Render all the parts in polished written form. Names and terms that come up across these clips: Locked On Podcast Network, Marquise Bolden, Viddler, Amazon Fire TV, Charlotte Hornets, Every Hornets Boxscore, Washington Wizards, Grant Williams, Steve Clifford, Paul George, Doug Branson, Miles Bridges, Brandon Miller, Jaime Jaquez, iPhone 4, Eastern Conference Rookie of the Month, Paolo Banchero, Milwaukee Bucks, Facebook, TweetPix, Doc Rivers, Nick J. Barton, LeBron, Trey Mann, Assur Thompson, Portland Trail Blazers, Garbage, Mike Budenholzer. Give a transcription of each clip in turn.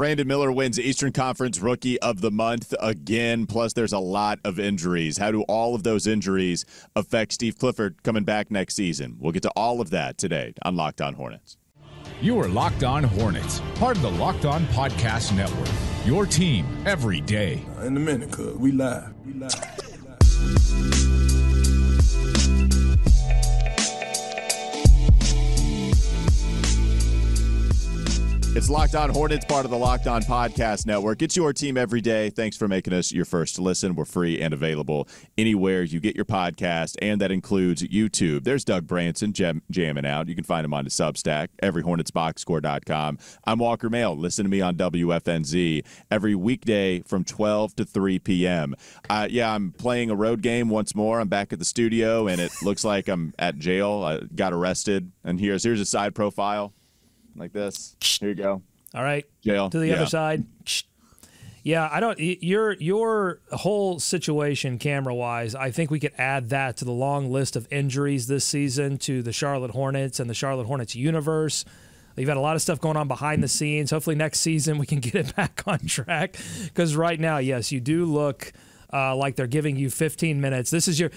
Brandon Miller wins Eastern Conference Rookie of the Month again, plus there's a lot of injuries. How do all of those injuries affect Steve Clifford coming back next season? We'll get to all of that today on Locked On Hornets. You are Locked On Hornets, part of the Locked On Podcast Network, your team every day. In a minute, cuz we live. We live. It's Locked On Hornets, part of the Locked On Podcast Network. It's your team every day. Thanks for making us your first listen. We're free and available anywhere you get your podcast, and that includes YouTube. There's Doug Branson jamming out. You can find him on his Substack, everyhornetsboxscore.com. I'm Walker Mehl. Listen to me on WFNZ every weekday from 12 to 3 p.m. I'm playing a road game once more. I'm back at the studio, and it looks like I'm at jail. I got arrested, and here's a side profile. Like this. Here you go. All right. Jail. To the other side. Yeah, I don't. Your whole situation, camera-wise, I think we could add that to the long list of injuries this season to the Charlotte Hornets and the Charlotte Hornets universe. You've had a lot of stuff going on behind the scenes. Hopefully next season we can get it back on track, because right now, yes, you do look like they're giving you 15 minutes. This is your,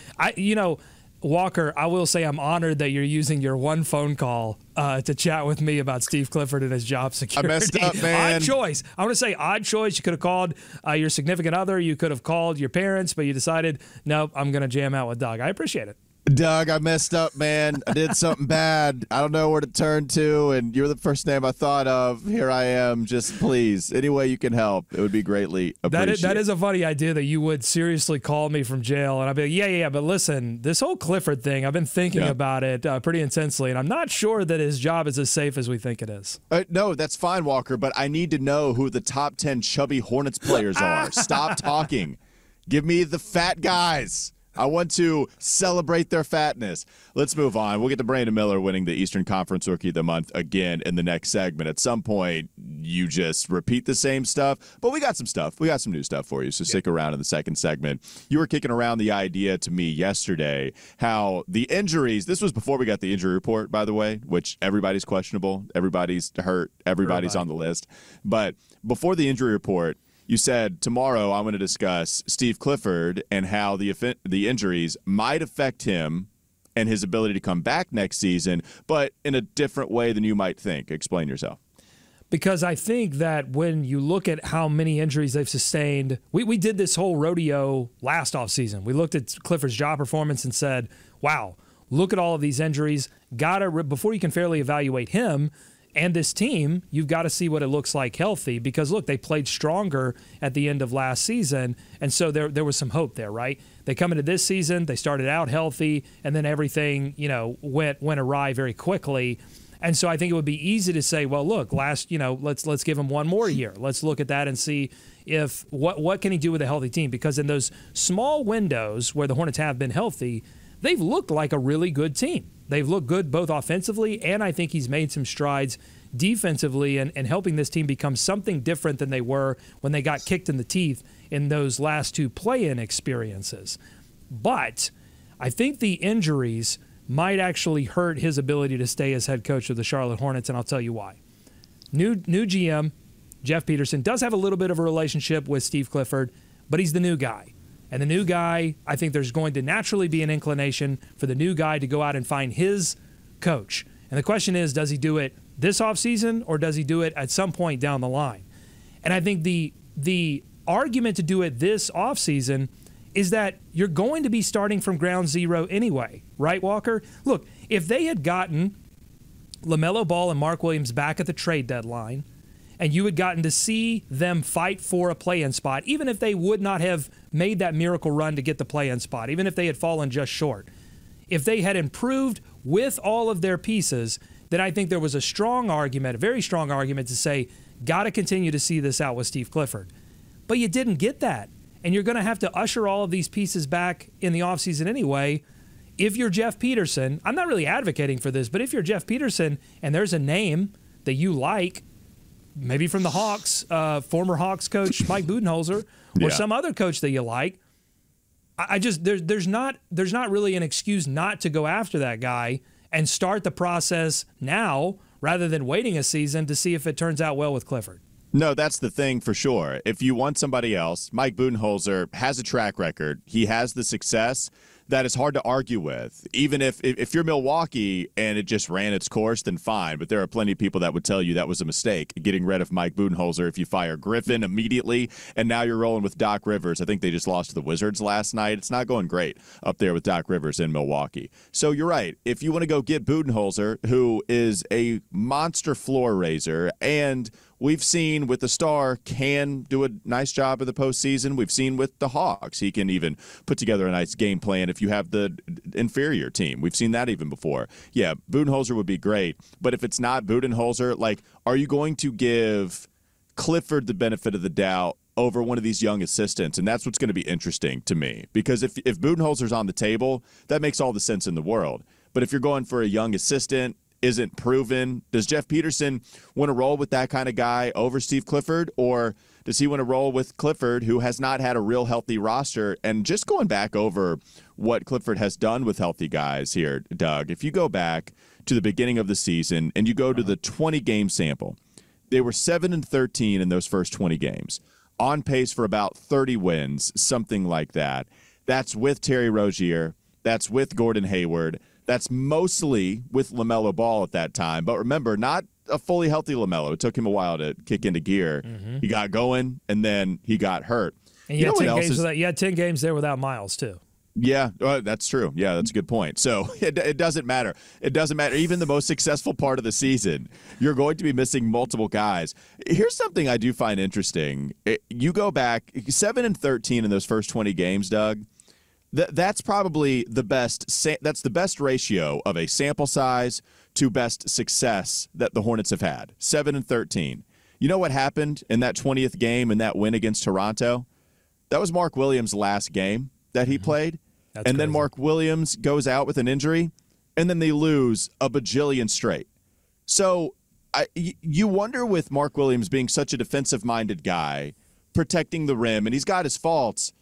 Walker, I will say I'm honored that you're using your one phone call to chat with me about Steve Clifford and his job security. I messed up, man. Odd choice. I want to say odd choice. You could have called your significant other. You could have called your parents, but you decided, nope, I'm going to jam out with Doug. I appreciate it. Doug, I messed up, man. I did something bad. I don't know where to turn to, and you're the first name I thought of. Here I am. Just please, any way you can help, it would be greatly appreciated. That is a funny idea that you would seriously call me from jail, and I'd be like, yeah, but listen, this whole Clifford thing, I've been thinking about it pretty intensely, and I'm not sure that his job is as safe as we think it is. No, that's fine, Walker, but I need to know who the top 10 chubby Hornets players are. Stop talking. Give me the fat guys. I want to celebrate their fatness. Let's move on. We'll get to Brandon Miller winning the Eastern Conference Rookie of the Month again in the next segment. At some point, you just repeat the same stuff, but we got some stuff. We got some new stuff for you, so stick around in the second segment. You were kicking around the idea to me yesterday how the injuries, this was before we got the injury report, by the way, which everybody's questionable, everybody's hurt, everybody's on the list. But before the injury report, you said, tomorrow I'm going to discuss Steve Clifford and how the injuries might affect him and his ability to come back next season, but in a different way than you might think. Explain yourself. Because I think that when you look at how many injuries they've sustained, we did this whole rodeo last offseason. We looked at Clifford's job performance and said, wow, look at all of these injuries. Before you can fairly evaluate him and this team, you've got to see what it looks like healthy, because, look, they played stronger at the end of last season, and so there was some hope there, right? They come into this season, they started out healthy, and then everything, went awry very quickly. And so I think it would be easy to say, well, look, let's give him one more year. Let's look at that and see if what can he do with a healthy team, because in those small windows where the Hornets have been healthy, they've looked like a really good team. They've looked good both offensively, and I think he's made some strides defensively and helping this team become something different than they were when they got kicked in the teeth in those last two play-in experiences. But I think the injuries might actually hurt his ability to stay as head coach of the Charlotte Hornets, and I'll tell you why. New GM, Jeff Peterson, does have a little bit of a relationship with Steve Clifford, but he's the new guy. And the new guy, I think there's going to naturally be an inclination for the new guy to go out and find his coach. And the question is, does he do it this offseason, or does he do it at some point down the line? And I think the argument to do it this offseason is that you're going to be starting from ground zero anyway. Right, Walker? Look, if they had gotten LaMelo Ball and Mark Williams back at the trade deadline, and you had gotten to see them fight for a play-in spot, even if they would not have made that miracle run to get the play-in spot, even if they had fallen just short, if they had improved with all of their pieces, then I think there was a strong argument, a very strong argument to say, got to continue to see this out with Steve Clifford. But you didn't get that, and you're going to have to usher all of these pieces back in the offseason anyway. If you're Jeff Peterson, I'm not really advocating for this, but if you're Jeff Peterson and there's a name that you like, maybe from the Hawks, former Hawks coach Mike Budenholzer, or some other coach that you like. I just there's not really an excuse not to go after that guy and start the process now rather than waiting a season to see if it turns out well with Clifford. No, that's the thing for sure. If you want somebody else, Mike Budenholzer has a track record. He has the success that is hard to argue with. Even if you're Milwaukee and it just ran its course, then fine. But there are plenty of people that would tell you that was a mistake, getting rid of Mike Budenholzer if you fire Griffin immediately, and now you're rolling with Doc Rivers. I think they just lost to the Wizards last night. It's not going great up there with Doc Rivers in Milwaukee. So you're right. If you want to go get Budenholzer, who is a monster floor raiser, and we've seen with the Star can do a nice job of the postseason. We've seen with the Hawks, he can even put together a nice game plan if you have the inferior team. We've seen that even before. Yeah, Budenholzer would be great. But if it's not Budenholzer, like, are you going to give Clifford the benefit of the doubt over one of these young assistants? And that's what's going to be interesting to me. Because if Budenholzer's on the table, that makes all the sense in the world. But if you're going for a young assistant, isn't proven, does Jeff Peterson want to roll with that kind of guy over Steve Clifford, or does he want to roll with Clifford, who has not had a real healthy roster? And just going back over what Clifford has done with healthy guys here, Doug, if you go back to the beginning of the season and you go to the 20-game sample, they were 7-13 in those first 20 games, on pace for about 30 wins, something like that. That's with Terry Rozier. That's with Gordon Hayward. That's mostly with LaMelo Ball at that time. But remember, not a fully healthy LaMelo. It took him a while to kick into gear. Mm-hmm. He got going, and then he got hurt. And you had 10 games without, you had 10 games there without Miles, too. Yeah, that's true. Yeah, that's a good point. So it doesn't matter. It doesn't matter. Even the most successful part of the season, you're going to be missing multiple guys. Here's something I do find interesting. You go back 7-13 in those first 20 games, Doug. That's probably the best. That's the best ratio of a sample size to best success that the Hornets have had. 7-13. You know what happened in that 20th game and that win against Toronto? That was Mark Williams' last game that he played, that's and crazy. Then Mark Williams goes out with an injury, and then they lose a bajillion straight. So you wonder, with Mark Williams being such a defensive-minded guy, protecting the rim, and he's got his faults.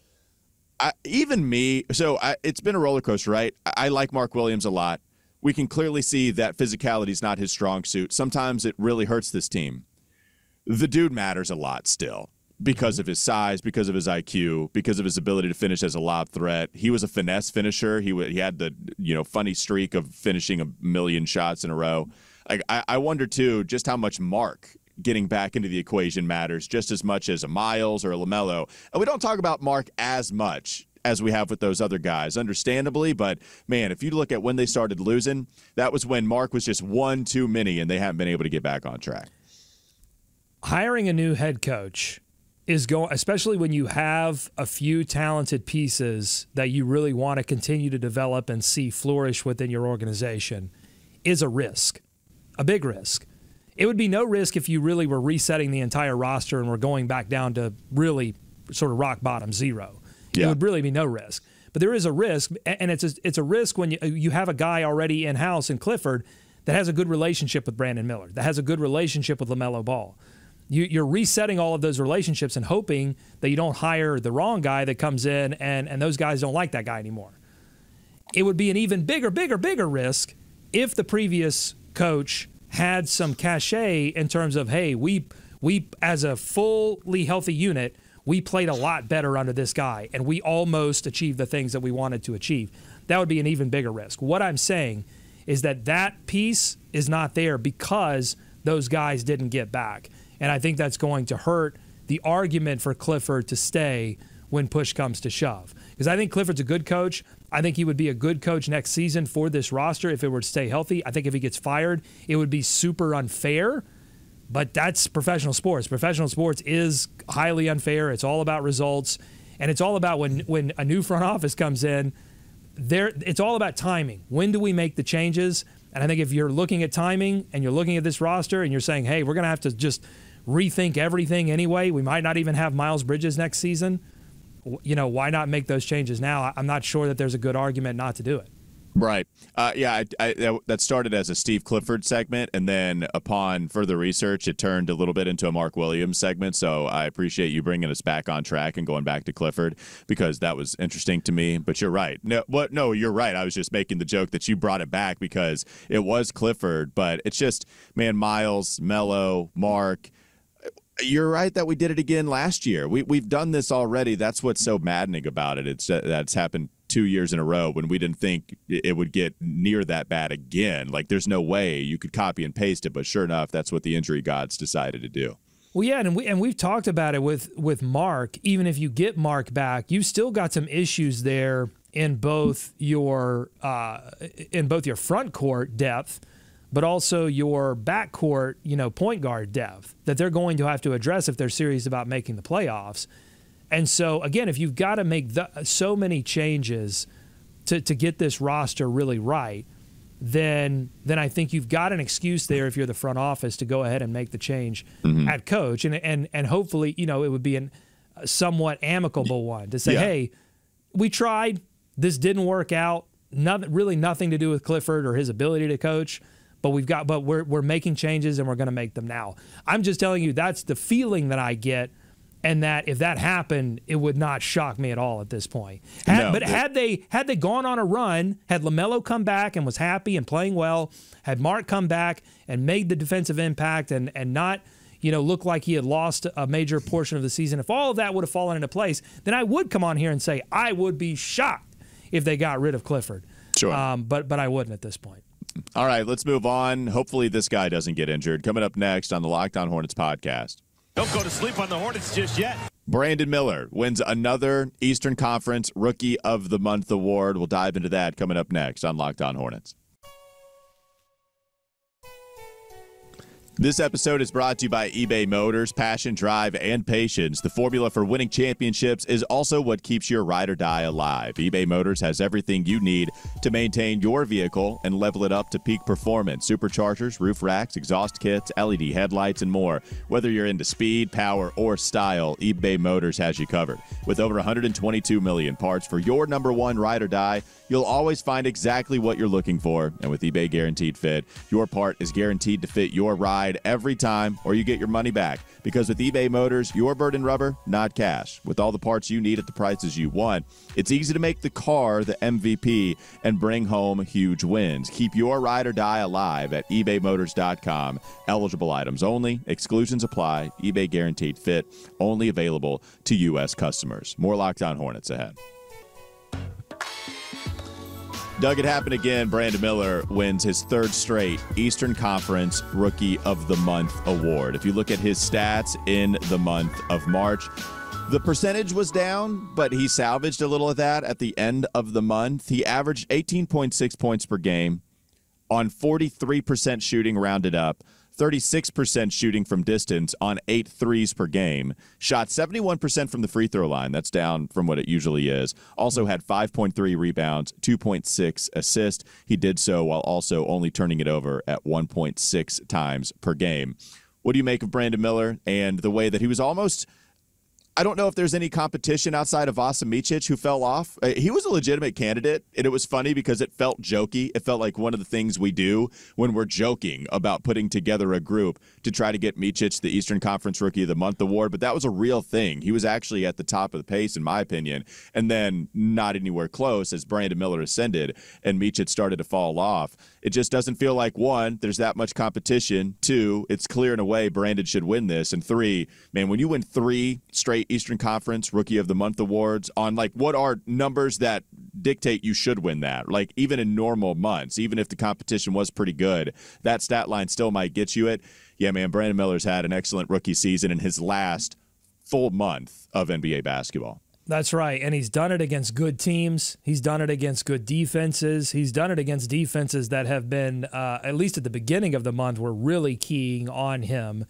It's been a roller coaster, right? I like Mark Williams a lot. We can clearly see that physicality is not his strong suit. Sometimes it really hurts this team. The dude matters a lot still because of his size, because of his IQ, because of his ability to finish as a lob threat. He was a finesse finisher. He had the funny streak of finishing 1 million shots in a row. I wonder, too, just how much Mark getting back into the equation matters just as much as a Miles or a LaMelo. And we don't talk about Mark as much as we have with those other guys, understandably. But, man, if you look at when they started losing, that was when Mark was just one too many and they haven't been able to get back on track. Hiring a new head coach is going, especially when you have a few talented pieces that you really want to continue to develop and see flourish within your organization, is a risk, a big risk. It would be no risk if you really were resetting the entire roster and were going back down to really sort of rock bottom zero. Yeah. It would really be no risk. But there is a risk, and it's a risk when you have a guy already in-house in Clifford that has a good relationship with Brandon Miller, that has a good relationship with LaMelo Ball. You're resetting all of those relationships and hoping that you don't hire the wrong guy that comes in and those guys don't like that guy anymore. It would be an even bigger risk if the previous coach had some cachet in terms of, hey, we as a fully healthy unit, we played a lot better under this guy, and we almost achieved the things that we wanted to achieve. That would be an even bigger risk. What I'm saying is that piece is not there because those guys didn't get back, and I think that's going to hurt the argument for Clifford to stay when push comes to shove. Because I think Clifford's a good coach. I think he would be a good coach next season for this roster if it were to stay healthy. I think if he gets fired, it would be super unfair, but that's professional sports. Professional sports is highly unfair. It's all about results, and it's all about when a new front office comes in, it's all about timing. When do we make the changes? And I think if you're looking at timing and you're looking at this roster and you're saying, hey, we're going to have to just rethink everything anyway, we might not even have Miles Bridges next season, why not make those changes now? I'm not sure that there's a good argument not to do it. Right. That started as a Steve Clifford segment, and then upon further research, it turned a little bit into a Mark Williams segment. So I appreciate you bringing us back on track and going back to Clifford, because that was interesting to me. But you're right. No, you're right. I was just making the joke that you brought it back because it was Clifford, but it's just, man, Miles, Melo, Mark, you're right that we did it again last year. We've done this already. That's what's so maddening about it. It's that's happened 2 years in a row when we didn't think it would get near that bad again. Like, there's no way you could copy and paste it, but sure enough, that's what the injury gods decided to do. Well, yeah, and we've talked about it with Mark. Even if you get Mark back, you've still got some issues there in both your front court depth, but also your back court, you know, point guard depth that they're going to have to address if they're serious about making the playoffs. And so, again, if you've got to make so many changes to get this roster really right, then I think you've got an excuse there if you're the front office to go ahead and make the change at coach. And hopefully, you know, it would be a somewhat amicable one to say, hey, we tried. This didn't work out. Really nothing to do with Clifford or his ability to coach. But we're making changes and we're going to make them now. I'm just telling you, that's the feeling that I get. And that if that happened, it would not shock me at all at this point. But had they gone on a run, had LaMelo come back and was happy and playing well, had Mark come back and made the defensive impact and not, you know, look like he had lost a major portion of the season, if all of that would have fallen into place, then I would come on here and say I would be shocked if they got rid of Clifford. Sure. But I wouldn't at this point. All right, let's move on. Hopefully this guy doesn't get injured. Coming up next on the Locked On Hornets podcast. Don't go to sleep on the Hornets just yet. Brandon Miller wins another Eastern Conference Rookie of the Month award. We'll dive into that coming up next on Locked On Hornets. This episode is brought to you by eBay Motors. Passion, drive, and patience. The formula for winning championships is also what keeps your ride or die alive. eBay Motors has everything you need to maintain your vehicle and level it up to peak performance. Superchargers, roof racks, exhaust kits, LED headlights, and more. Whether you're into speed, power, or style, eBay Motors has you covered. With over 122 million parts for your number one ride or die, you'll always find exactly what you're looking for. And with eBay Guaranteed Fit, your part is guaranteed to fit your ride every time, or you get your money back. Because with eBay Motors, your burden rubber, not cash. With all the parts you need at the prices you want, it's easy to make the car the MVP and bring home huge wins. Keep your ride or die alive at ebaymotors.com. Eligible items only. Exclusions apply. eBay Guaranteed Fit. Only available to U.S. customers. More Locked On Hornets ahead. Doug, it happened again. Brandon Miller wins his third straight Eastern Conference Rookie of the Month award. If you look at his stats in the month of March, the percentage was down, but he salvaged a little of that at the end of the month. He averaged 18.6 points per game on 43% shooting rounded up, 36% shooting from distance on 8 threes per game. Shot 71% from the free throw line. That's down from what it usually is. Also had 5.3 rebounds, 2.6 assists. He did so while also only turning it over at 1.6 times per game. What do you make of Brandon Miller and the way that he was almost... I don't know if there's any competition outside of Vasa Micić, who fell off. He was a legitimate candidate, and it was funny because it felt jokey. It felt like one of the things we do when we're joking about putting together a group to try to get Micić the Eastern Conference Rookie of the Month award, but that was a real thing. He was actually at the top of the pace, in my opinion, and then not anywhere close as Brandon Miller ascended and Micić started to fall off. It just doesn't feel like, one, there's that much competition. Two, it's clear in a way Brandon should win this. And three, man, when you win 3 straight Eastern Conference Rookie of the Month awards on like what are numbers that dictate you should win that, like even in normal months, even if the competition was pretty good, that stat line still might get you it. Yeah, man, Brandon Miller's had an excellent rookie season in his last full month of NBA basketball. That's right, and he's done it against good teams. He's done it against good defenses. He's done it against defenses that have been, at least at the beginning of the month, were really keying on him.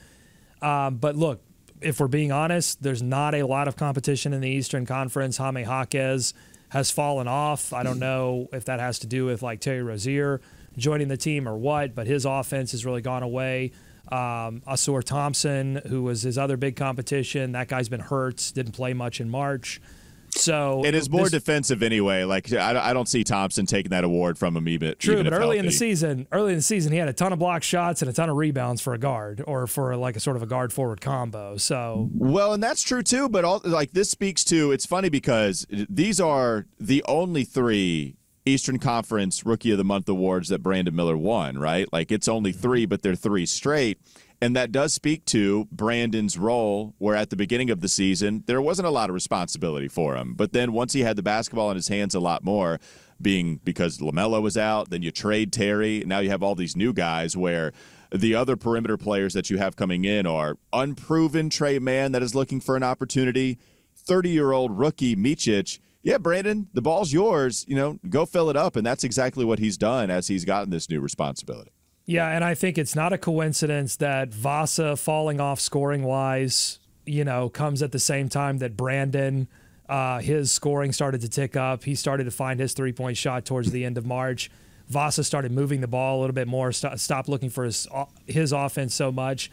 But look, if we're being honest, there's not a lot of competition in the Eastern Conference. Jaime Jaquez has fallen off. I don't know if that has to do with like Terry Rozier joining the team or what, but his offense has really gone away. Assur Thompson, who was his other big competition, that guy's been hurt, didn't play much in March. So it is more defensive anyway. Like I don't see Thompson taking that award from him even. True, even but if early healthy. early in the season, he had a ton of block shots and a ton of rebounds for a guard or for like a sort of a guard forward combo. So well, and that's true too. But all, like this speaks to it's funny because these are the only 3 Eastern Conference Rookie of the Month awards that Brandon Miller won. Right, like it's only 3, but they're 3 straight. And that does speak to Brandon's role, where at the beginning of the season, there wasn't a lot of responsibility for him. But then once he had the basketball in his hands a lot more, being because LaMelo was out, then you trade Terry. Now you have all these new guys where the other perimeter players that you have coming in are unproven Trey Mann that is looking for an opportunity, 30-year-old rookie Micić. Yeah, Brandon, the ball's yours. You know, go fill it up. And that's exactly what he's done as he's gotten this new responsibility. Yeah, and I think it's not a coincidence that Vasa falling off scoring-wise, you know, comes at the same time that Brandon, his scoring started to tick up. He started to find his three-point shot towards the end of March. Vasa started moving the ball a little bit more, stopped looking for his offense so much.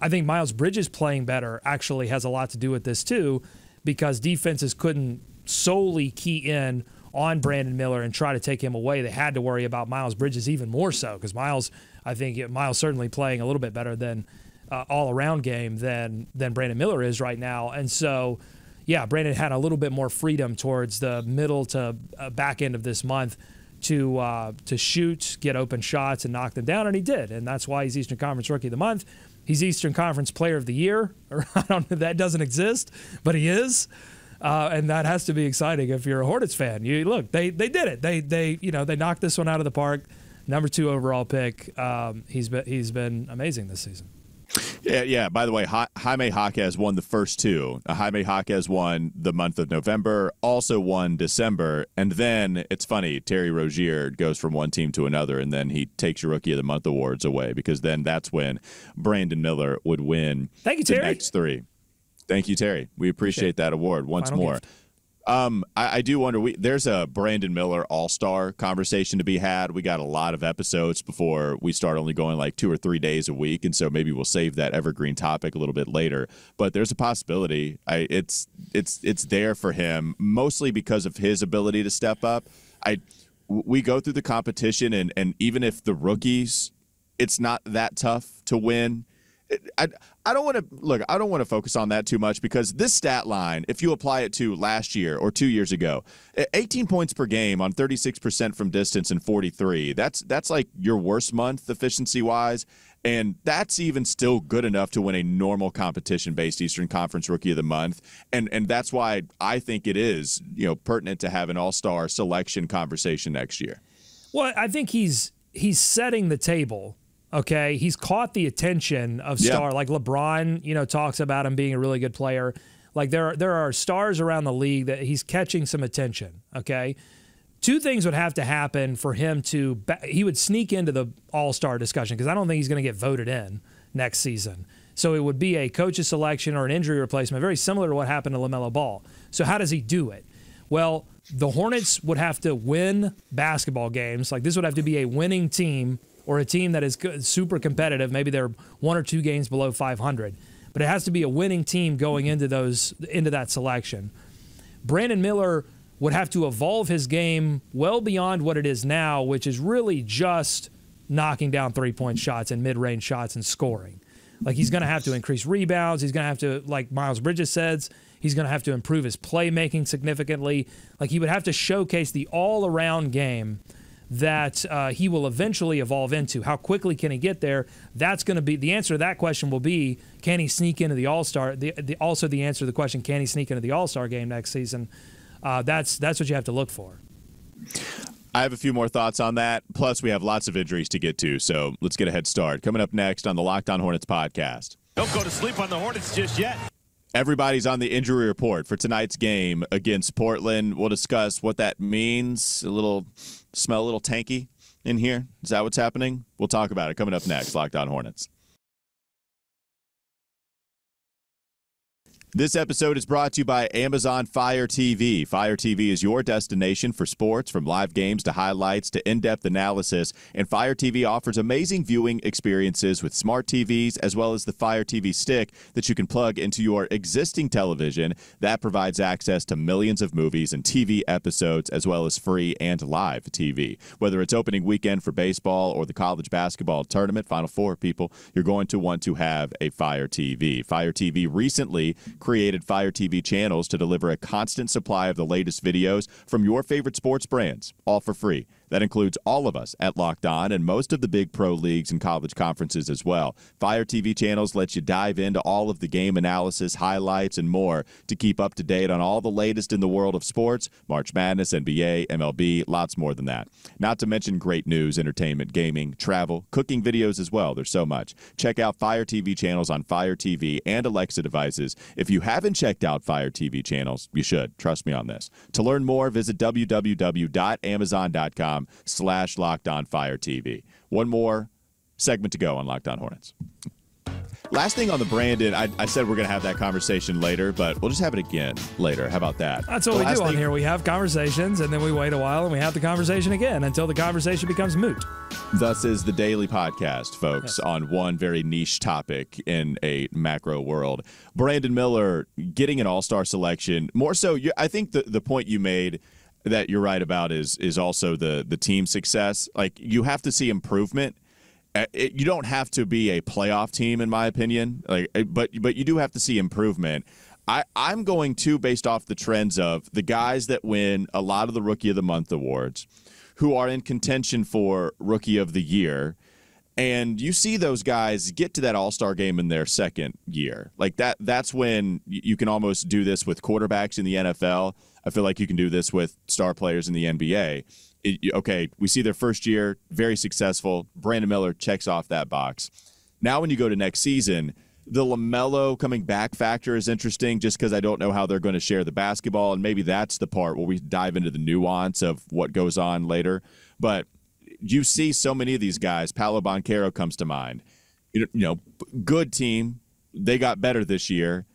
I think Miles Bridges playing better actually has a lot to do with this too, because defenses couldn't solely key in on Brandon Miller and try to take him away. They had to worry about Miles Bridges even more so, because Miles, I think Miles certainly playing a little bit better than all-around game than Brandon Miller is right now. And so, yeah, Brandon had a little bit more freedom towards the middle to back end of this month to shoot, get open shots, and knock them down, and he did. And that's why he's Eastern Conference Rookie of the Month. He's Eastern Conference Player of the Year. I don't know, that doesn't exist, but he is. And that has to be exciting if you're a Hornets fan. You look, they did it. They knocked this one out of the park. Number 2 overall pick. He's been amazing this season. Yeah. By the way, Jaime Jaquez won the first two. Jaime Jaquez won the month of November, also won December, and then it's funny. Terry Rozier goes from one team to another, and then he takes your Rookie of the Month awards away, because then that's when Brandon Miller would win. Thank you, Terry. The next three. Thank you, Terry. We appreciate that award once more. I do wonder, there's a Brandon Miller All-Star conversation to be had. We got a lot of episodes before we start only going like 2 or 3 days a week, and so maybe we'll save that evergreen topic a little bit later. But there's a possibility. It's there for him, mostly because of his ability to step up. We go through the competition, and even if the rookies, it's not that tough to win. I don't want to focus on that too much, because this stat line, if you apply it to last year or 2 years ago, 18 points per game on 36% from distance and 43. That's like your worst month efficiency wise. And that's even still good enough to win a normal competition-based Eastern Conference Rookie of the Month. And that's why I think it is, you know, pertinent to have an All-Star selection conversation next year. Well, I think he's setting the table. Okay, he's caught the attention of star, like LeBron, you know, talks about him being a really good player. Like there are stars around the league that he's catching some attention. Okay, 2 things would have to happen for him to he would sneak into the All-Star discussion, because I don't think he's going to get voted in next season. So it would be a coach's selection or an injury replacement, very similar to what happened to LaMelo Ball. So how does he do it? Well, the Hornets would have to win basketball games. Like this would have to be a winning team, or a team that is super competitive. Maybe they're 1 or 2 games below 500, but it has to be a winning team going into that selection. Brandon Miller would have to evolve his game well beyond what it is now, which is really just knocking down three-point shots and mid-range shots and scoring. Like he's going to have to increase rebounds. He's going to have to, like Miles Bridges says, he's going to have to improve his playmaking significantly. Like he would have to showcase the all-around game that he will eventually evolve into. How quickly can he get there? That's going to be the answer to that question. Will be, can he sneak into the All-Star? Also the answer to the question, can he sneak into the All-Star game next season? That's what you have to look for. I have a few more thoughts on that. Plus, we have lots of injuries to get to, so let's get a head start. Coming up next on the Locked On Hornets podcast. Don't go to sleep on the Hornets just yet. Everybody's on the injury report for tonight's game against Portland. We'll discuss what that means. Smell a little tanky in here. Is that what's happening? We'll talk about it coming up next. Locked On Hornets. This episode is brought to you by Amazon Fire TV. Fire TV is your destination for sports, from live games to highlights to in-depth analysis. And Fire TV offers amazing viewing experiences with smart TVs, as well as the Fire TV stick that you can plug into your existing television. That provides access to millions of movies and TV episodes, as well as free and live TV. Whether it's opening weekend for baseball or the college basketball tournament, Final Four, people, you're going to want to have a Fire TV. Fire TV recently created Fire TV channels to deliver a constant supply of the latest videos from your favorite sports brands, all for free. That includes all of us at Locked On and most of the big pro leagues and college conferences as well. Fire TV channels lets you dive into all of the game analysis, highlights, and more to keep up to date on all the latest in the world of sports, March Madness, NBA, MLB, lots more than that. Not to mention great news, entertainment, gaming, travel, cooking videos as well. There's so much. Check out Fire TV channels on Fire TV and Alexa devices. If you haven't checked out Fire TV channels, you should. Trust me on this. To learn more, visit www.amazon.com/LockedOnFireTV. One more segment to go on Locked On Hornets. Last thing on the Brandon, I said we're going to have that conversation later, but we'll just have it again later. How about that? That's what we do on here. We have conversations, and then we wait a while, and we have the conversation again until the conversation becomes moot. Thus is the daily podcast, folks, on one very niche topic in a macro world. Brandon Miller getting an all-star selection. More so, I think the point you made that you're right about is also the team success. Like, you have to see improvement. You don't have to be a playoff team, in my opinion, like, but you do have to see improvement. I'm going to, based off the trends of the guys that win a lot of the Rookie of the Month awards, who are in contention for Rookie of the Year, and you see those guys get to that All-Star game in their second year. Like that's when you can almost do this with quarterbacks in the NFL. I feel like you can do this with star players in the NBA. Okay, we see their first year, very successful. Brandon Miller checks off that box. Now when you go to next season, the LaMelo coming back factor is interesting just because I don't know how they're going to share the basketball, and maybe that's the part where we dive into the nuance of what goes on later. But you see so many of these guys. Paolo Banchero comes to mind. You know, good team. They got better this year.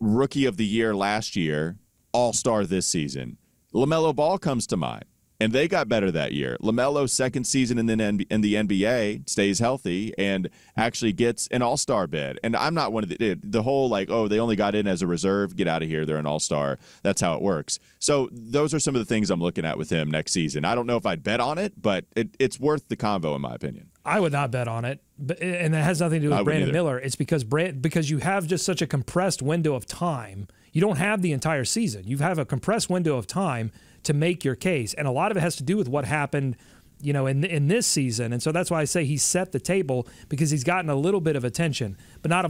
Rookie of the Year last year. All-Star this season. LaMelo Ball comes to mind. And they got better that year. LaMelo's second season in the NBA, stays healthy and actually gets an all-star bid. And I'm not one of the whole like, oh, they only got in as a reserve. Get out of here. They're an all-star. That's how it works. So those are some of the things I'm looking at with him next season. I don't know if I'd bet on it, but it's worth the convo in my opinion. I would not bet on it, and that has nothing to do with Brandon Miller. It's because you have just such a compressed window of time. You don't have the entire season. You have a compressed window of time to make your case, and a lot of it has to do with what happened, you know, in this season. And so that's why I say he set the table, because he's gotten a little bit of attention, but not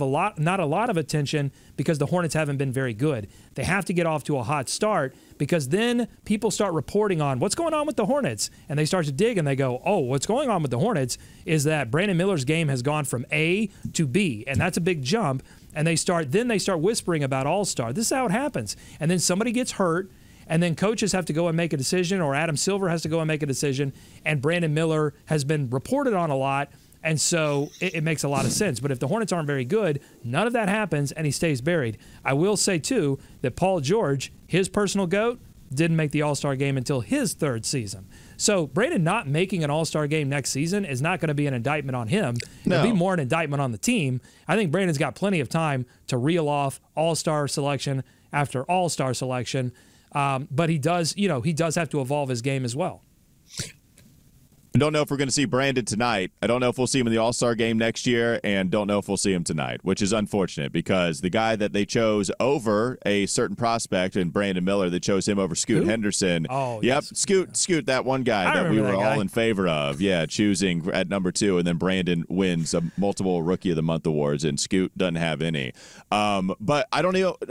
a lot of attention, because the Hornets haven't been very good. They have to get off to a hot start, because then people start reporting on what's going on with the Hornets, and they start to dig and they go, oh, what's going on with the Hornets is that Brandon Miller's game has gone from A to B, and that's a big jump. And then they start whispering about All-Star. This is how it happens. And then somebody gets hurt, and then coaches have to go and make a decision, or Adam Silver has to go and make a decision, and Brandon Miller has been reported on a lot, and so it makes a lot of sense. But if the Hornets aren't very good, none of that happens, and he stays buried. I will say, too, that Paul George, his personal GOAT, didn't make the All-Star game until his third season. So Brandon not making an All-Star game next season is not going to be an indictment on him. No. It'll be more an indictment on the team. I think Brandon's got plenty of time to reel off All-Star selection after All-Star selection. But he does, you know, he does have to evolve his game as well. I don't know if we're going to see Brandon tonight. I don't know if we'll see him in the All-Star game next year, and don't know if we'll see him tonight, which is unfortunate, because the guy that they chose over a certain prospect and Brandon Miller, they chose him over Scoot Henderson. Oh, yep. Yes. Scoot, that one guy that we were all in favor of. Yeah, choosing at number 2, and then Brandon wins a multiple Rookie of the Month awards, and Scoot doesn't have any. But I don't know if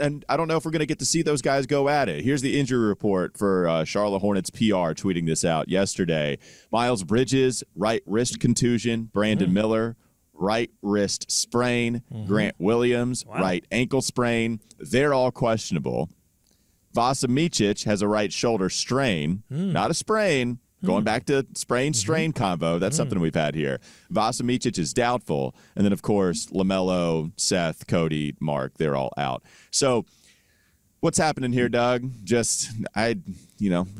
we're going to get to see those guys go at it. Here's the injury report for Charlotte Hornets PR tweeting this out yesterday. Miles Bridges, right wrist contusion. Brandon Miller, right wrist sprain. Grant Williams, right ankle sprain. They're all questionable. Vasa Micić has a right shoulder strain, not a sprain. Going back to sprain-strain combo, that's something we've had here. Vasa Micić is doubtful. And then, of course, LaMelo, Seth, Cody, Mark, they're all out. So what's happening here, Doug? I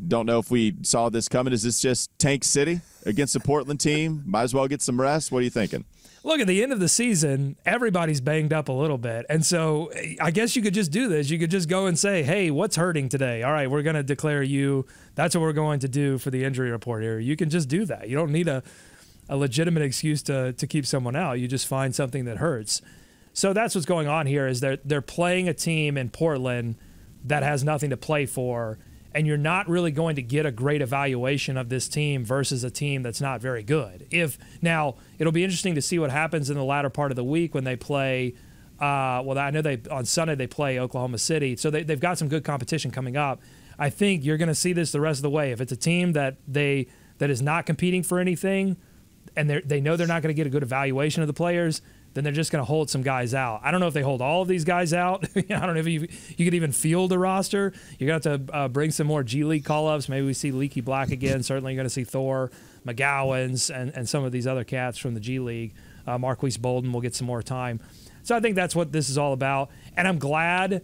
don't know if we saw this coming. Is this just Tank City against the Portland team? Might as well get some rest. What are you thinking? Look, at the end of the season, everybody's banged up a little bit. And so I guess you could just do this. You could just go and say, hey, what's hurting today? All right, we're going to declare you. That's what we're going to do for the injury report here. You can just do that. You don't need a legitimate excuse to keep someone out. You just find something that hurts. So that's what's going on here is they're playing a team in Portland that has nothing to play for, and you're not really going to get a great evaluation of this team versus a team that's not very good. If now, it'll be interesting to see what happens in the latter part of the week when they play. Well, I know they on Sunday they play Oklahoma City, so they've got some good competition coming up. I think you're going to see this the rest of the way. If it's a team that is not competing for anything, and they know they're not going to get a good evaluation of the players, then they're just going to hold some guys out. I don't know if they hold all of these guys out. I don't know if you could even field a roster. You're going to have to bring some more G League call-ups. Maybe we see Leaky Black again. Certainly you're going to see Thor, McGowan's, and some of these other cats from the G League. Marquise Bolden will get some more time. So I think that's what this is all about. And I'm glad.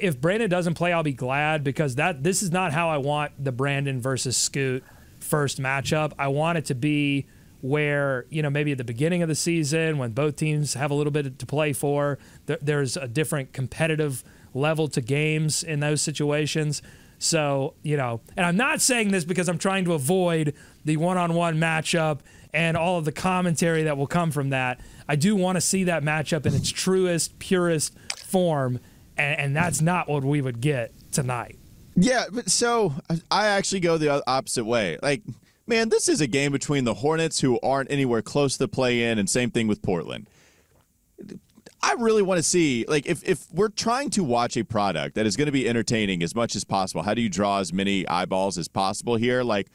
If Brandon doesn't play, I'll be glad, because this is not how I want the Brandon versus Scoot first matchup. I want it to be where, you know, maybe at the beginning of the season when both teams have a little bit to play for, there's a different competitive level to games in those situations. So, you know, and I'm not saying this because I'm trying to avoid the one-on-one matchup and all of the commentary that will come from that. I do want to see that matchup in its truest, purest form, and that's not what we would get tonight. Yeah, but so I actually go the opposite way. Like, man, this is a game between the Hornets, who aren't anywhere close to play in, and same thing with Portland. I really want to see, like, if we're trying to watch a product that is going to be entertaining as much as possible, how do you draw as many eyeballs as possible here? Like,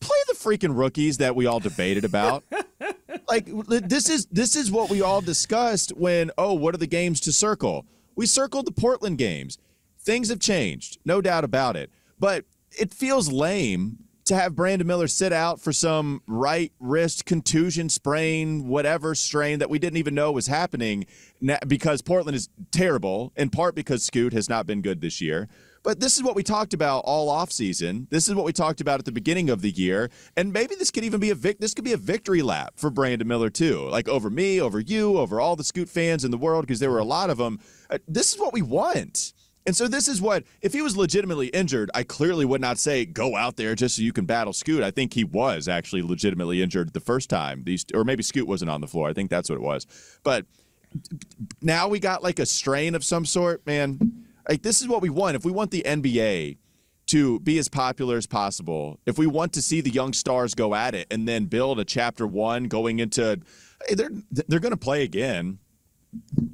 play the freaking rookies that we all debated about. Like, this is what we all discussed when, oh, what are the games to circle? We circled the Portland games. Things have changed, no doubt about it. But it feels lame to have Brandon Miller sit out for some right wrist contusion, sprain, whatever strain that we didn't even know was happening, because Portland is terrible, in part because Scoot has not been good this year. But this is what we talked about all offseason. This is what we talked about at the beginning of the year. And maybe this could even be a victory lap for Brandon Miller, too. Like, over me, over you, over all the Scoot fans in the world, because there were a lot of them. This is what we want. And so this is what, if he was legitimately injured, I clearly would not say go out there just so you can battle Scoot. I think he was actually legitimately injured the first time. Or maybe Scoot wasn't on the floor. I think that's what it was. But now we got like a strain of some sort, man. Like, this is what we want. If we want the NBA to be as popular as possible, if we want to see the young stars go at it and then build a chapter one going into, hey, they're going to play again.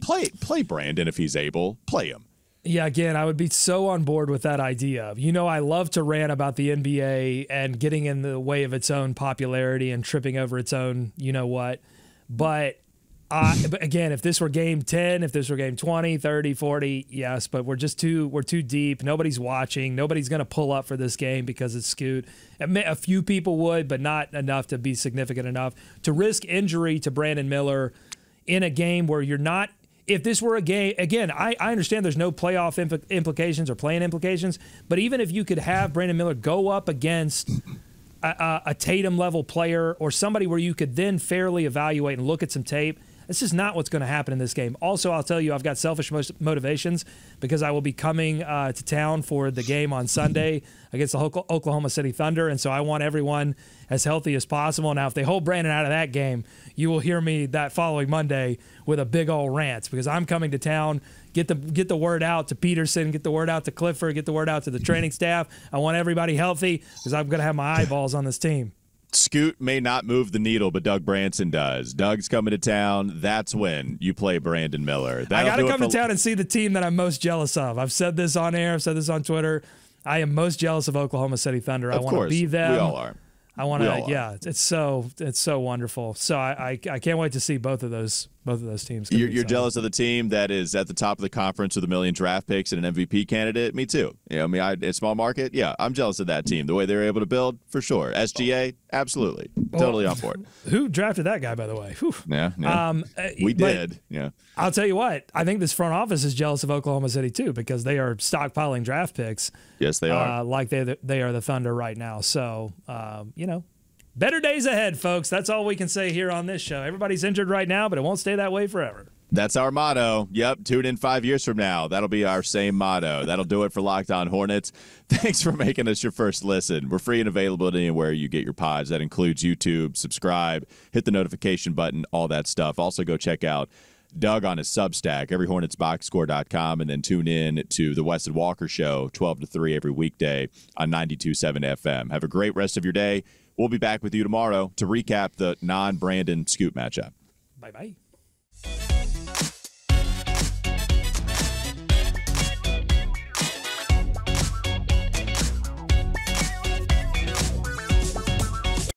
Play Brandon if he's able. Play him. Yeah, again, I would be so on board with that idea. You know, I love to rant about the NBA and getting in the way of its own popularity and tripping over its own, you know what. But again, if this were game 10, if this were game 20, 30, 40, yes, but we're too deep. Nobody's watching. Nobody's going to pull up for this game because it's Scoot. A few people would, but not enough to be significant enough to risk injury to Brandon Miller in a game where you're not. If this were a game, again, I understand there's no playoff implications or play-in implications, but even if you could have Brandon Miller go up against a Tatum-level player or somebody where you could then fairly evaluate and look at some tape, this is not what's going to happen in this game. Also, I'll tell you, I've got selfish motivations because I will be coming to town for the game on Sunday against the Oklahoma City Thunder, and so I want everyone as healthy as possible. Now, if they hold Brandon out of that game, you will hear me that following Monday with a big old rant because I'm coming to town. Get the word out to Peterson, get the word out to Clifford, get the word out to the training staff. I want everybody healthy because I'm going to have my eyeballs on this team. Scoot may not move the needle, but Doug Branson does. Doug's coming to town. That's when you play Brandon Miller. That'll I got to come to town and see the team that I'm most jealous of. I've said this on air. I've said this on Twitter. I am most jealous of Oklahoma City Thunder. I want to be them. We all are. I want to. Yeah, it's so wonderful. So I can't wait to see both of those teams. You're jealous of the team that is at the top of the conference with $1 million draft picks and an MVP candidate. Me too. You know, I mean, it's small market. Yeah, I'm jealous of that team. The way they were able to build, for sure. SGA, absolutely, totally on board. Who drafted that guy, by the way? Whew. Yeah. We did. Yeah. I'll tell you what. I think this front office is jealous of Oklahoma City too because they are stockpiling draft picks. Yes, they are. Like they are the Thunder right now. So you know, better days ahead, folks. That's all we can say here on this show. Everybody's injured right now, but it won't stay that way forever. That's our motto. Yep, tune in 5 years from now. That'll be our same motto. That'll do it for Locked On Hornets. Thanks for making us your first listen. We're free and available anywhere you get your pods. That includes YouTube. Subscribe, hit the notification button, all that stuff. Also, go check out Doug on his Substack, everyhornetsboxscore.com, and then tune in to the Wes and Walker Show 12 to 3 every weekday on 92.7 FM. Have a great rest of your day. We'll be back with you tomorrow to recap the non-Brandon Scoot matchup. Bye-bye.